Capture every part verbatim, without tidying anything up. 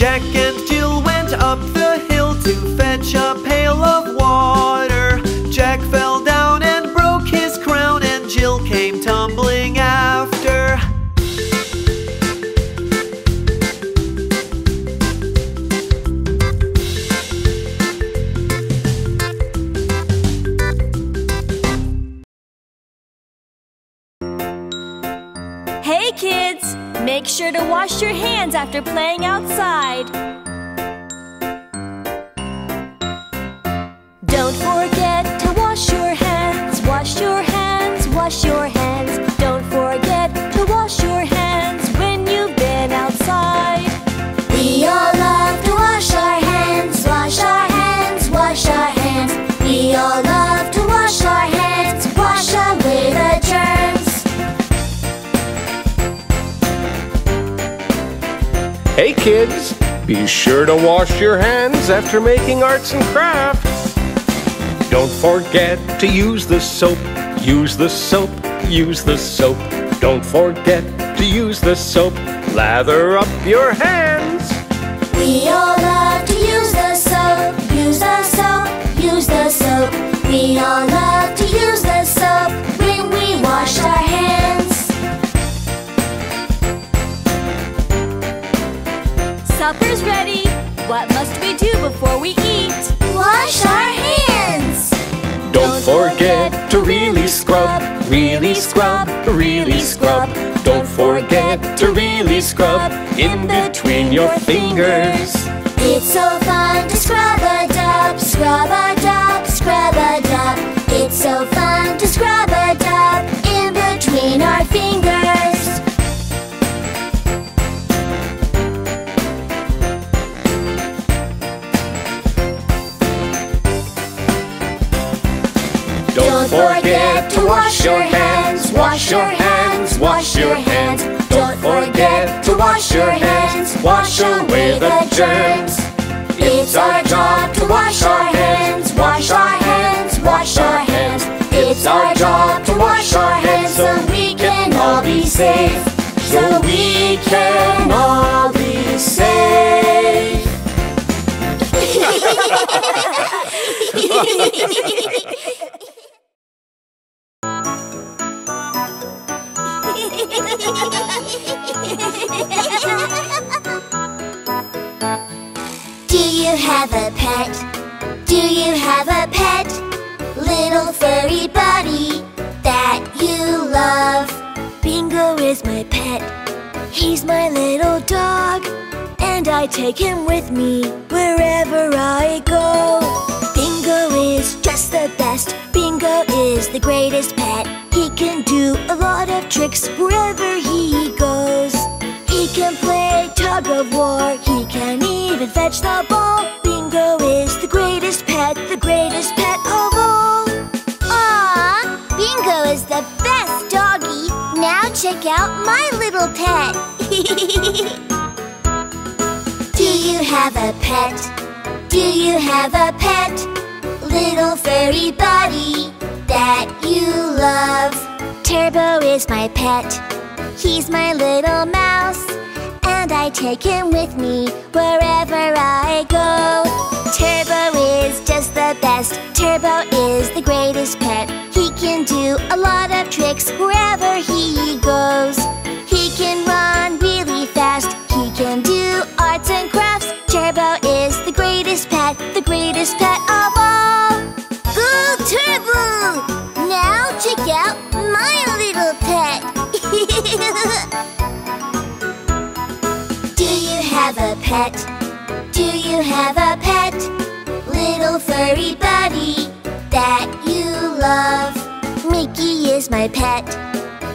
Jack and Jill went up the hill to fetch a pail of water. Jack fell down and broke his crown, and Jill came tumbling after. Hey kids! Make sure to wash your hands after playing outside. Don't forget to wash your hands, wash your hands, wash your hands. Don't forget to wash your hands when you've been outside. We all love to wash our hands, wash our hands, wash our hands. We all love to wash our hands, wash away the germs. Hey kids, be sure to wash your hands after making arts and crafts. Don't forget to use the soap, use the soap, use the soap. Don't forget to use the soap, lather up your hands. We all love to use the soap, use the soap, use the soap. We all love to use the soap when we wash our hands. Supper's ready. What must we do before we eat? Wash our hands. Don't forget to really scrub, really scrub, really scrub. Don't forget to really scrub in between your fingers. It's so fun to scrub a dub, scrub a dub, scrub a dub. It's so fun to scrub a dub in between our fingers. Don't forget to wash your hands, wash your hands, wash your hands. Don't forget to wash your hands, wash away the germs. It's our job to wash our hands, wash our hands, wash our hands. It's our job to wash our hands so we can all be safe. So we can all be safe. Do you have a pet? Do you have a pet? Little furry buddy that you love. Bingo is my pet. He's my little dog, and I take him with me wherever I go. Bingo is just the best. Bingo is the greatest pet. He can do a lot of tricks wherever he goes. He can play tug of war. He can even fetch the ball. Bingo is the greatest pet, the greatest pet of all. Aww, Bingo is the best doggy. Now check out my little pet. Do you have a pet? Do you have a pet? Little furry buddy that you love. Turbo is my pet. He's my little mouse, and I take him with me wherever I go. Turbo is just the best. Turbo is the greatest pet. He can do a lot of tricks wherever he goes. He can run really fast. He can do arts and crafts. Turbo is the greatest pet, the greatest pet of all. Go Turbo! Now check out my little pet. Do you have a pet? Do you have a pet? Little furry buddy that you love. Mickey is my pet.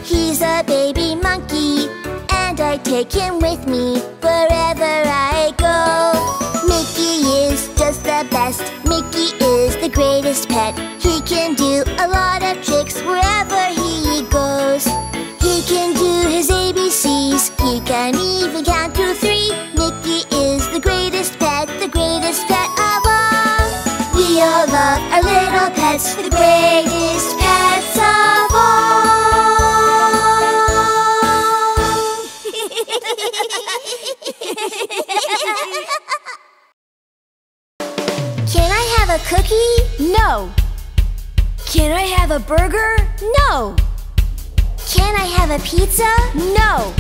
He's a baby monkey, and I take him with me wherever I go. Mickey is just the best. Mickey is the greatest pet. He can do a lot of tricks wherever he goes. He can do his A B Cs. He can even count to three. Mickey is the greatest pet, the greatest pet of all. We all love our little pets, the greatest pets of all. cookie? No. Can I have a burger? No. Can I have a pizza? No.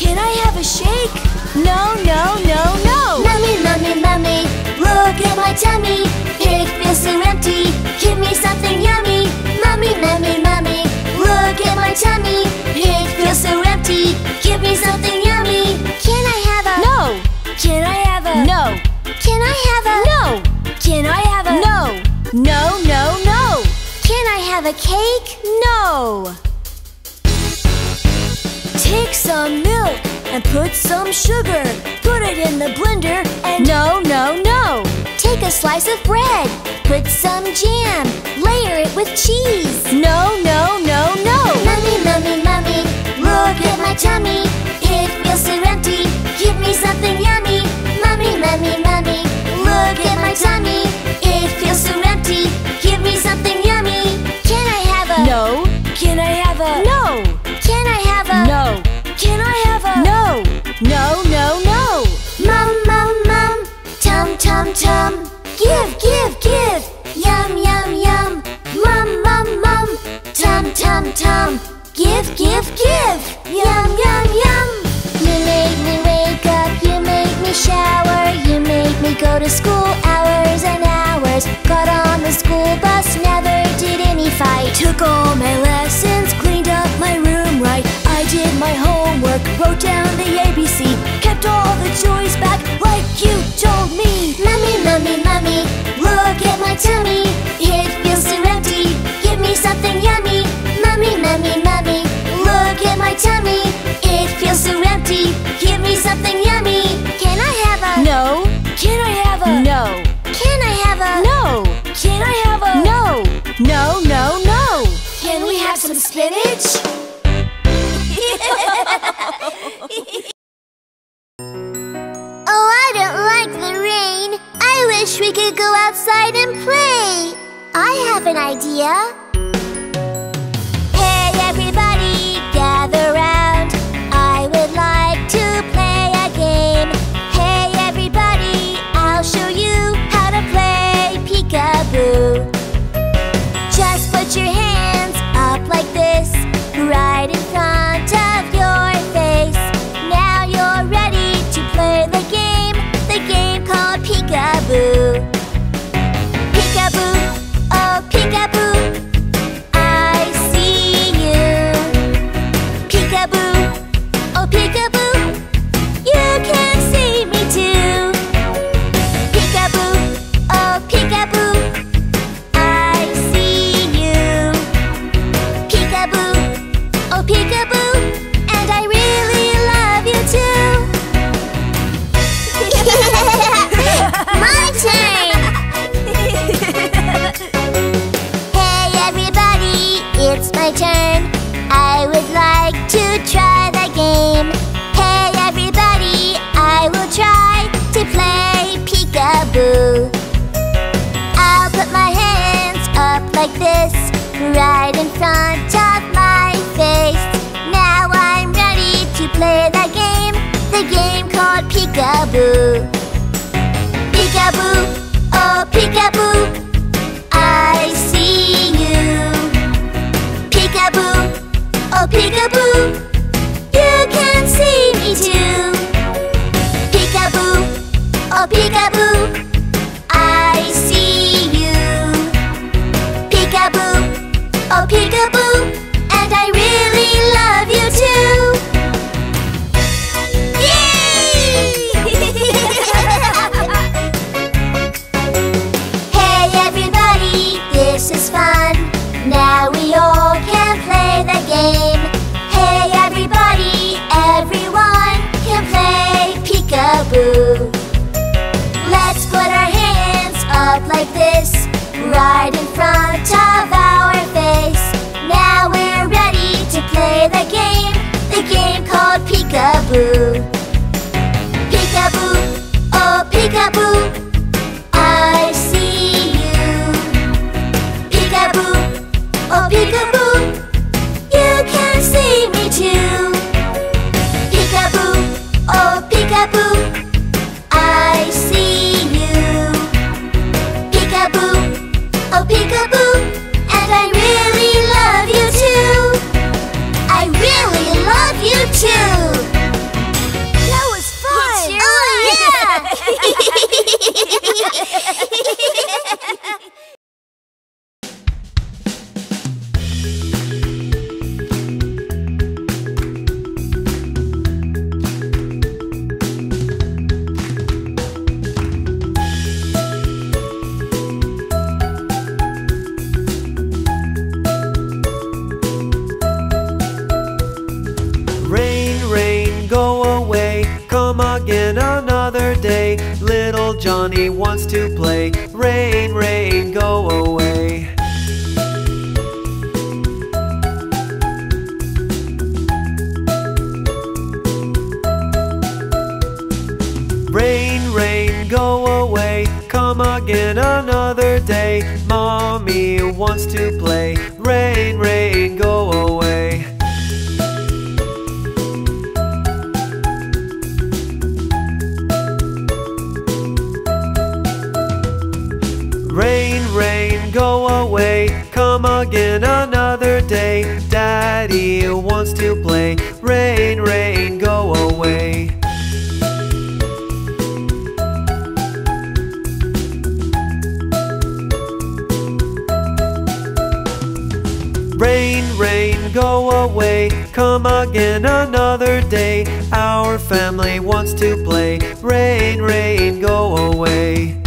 Can I have a shake? No, no, no, no. Mummy, mummy, mummy, look at my tummy. Pig fists are empty. Give me something yummy. Mummy, mummy, mummy, look at my tummy. Pig fists are empty. Give me something yummy. Can I have a? No. Can I have a? No. Can I have a? No. Can I have a? No. No, no, no. Can I have a cake? No. Take some milk and put some sugar. Put it in the blender and no, no, no. Take a slice of bread. Put some jam. Layer it with cheese. No, no, no, no. Mummy, mummy, mummy, look at my tummy. It feels so empty. Give me something yummy. Mummy, mummy, mummy, look at my tummy. It feels so empty. Give me something yummy. Can I have a? No. Can I have a? No. Can I have a? No. Can I have a? No. No, no, no. Mum, mum, mum. Tum, tum, tum. Give, give, give. Yum, yum, yum. Mum, mum, mum. Tum, tum, tum. Give, give, give. Yum, yum, yum. You make me wake up. You make me shower. You make me go to school hours and hours. Got on the school bus. Never did any fight. Took all my lessons. Cleaned up my room right. I did my homework, wrote down the A B C, kept all the joys back like you told me. Mummy, mummy, mummy, look at my tummy. It feels so empty. Give me something yummy. Mummy, mummy, mummy, look at my tummy. It feels so empty. Give me something yummy. Can I have a? No. Can I have a? No. Can I have a? No. Can I have a? No. No, no, no. Can we have some spinach? Oh, I don't like the rain. I wish we could go outside and play. I have an idea. Hey, everybody, gather round. I would like to play a game. Hey, everybody, I'll show you how to play peekaboo. Just put your hands up like this, right in front of your face. Now you're ready to play the game, the game called peekaboo. Peekaboo, oh peekaboo, I see you. Peekaboo, oh peekaboo, you can see me too. Peekaboo, oh peekaboo, I see you. Peekaboo, oh, peekaboo, and I really love you too. My turn! Hey everybody, it's my turn. I would like to try the game. Hey everybody, I will try to play peekaboo. I'll put my hands up like this, right in front of my face. Now I'm ready to play the game, the game called peekaboo. Peekaboo, oh peekaboo, I see you. Peekaboo, oh peekaboo, you can see me too. Peekaboo, oh peekaboo, I see you. Peekaboo, oh peekaboo, I really love you too. Yay! Hey everybody, this is fun. Now we all can play the game. Hey everybody, everyone can play peekaboo. Let's put our hands up like this, right in front of our face. Now we're ready to play the game, the game called peekaboo. Peekaboo, oh peekaboo, I see you. Peekaboo, oh peekaboo, you can see me too. Peekaboo, oh peekaboo, I see you. another day. Little Johnny wants to play. Rain, rain, go away. Rain, rain, go away. Come again another day. Mommy wants to play. Rain, rain, go away. Rain, rain, go away. Come again another day. Daddy wants to play. Rain, rain, go away. Rain, rain, go away. Come again another day. Our family wants to play. Rain, rain, go away.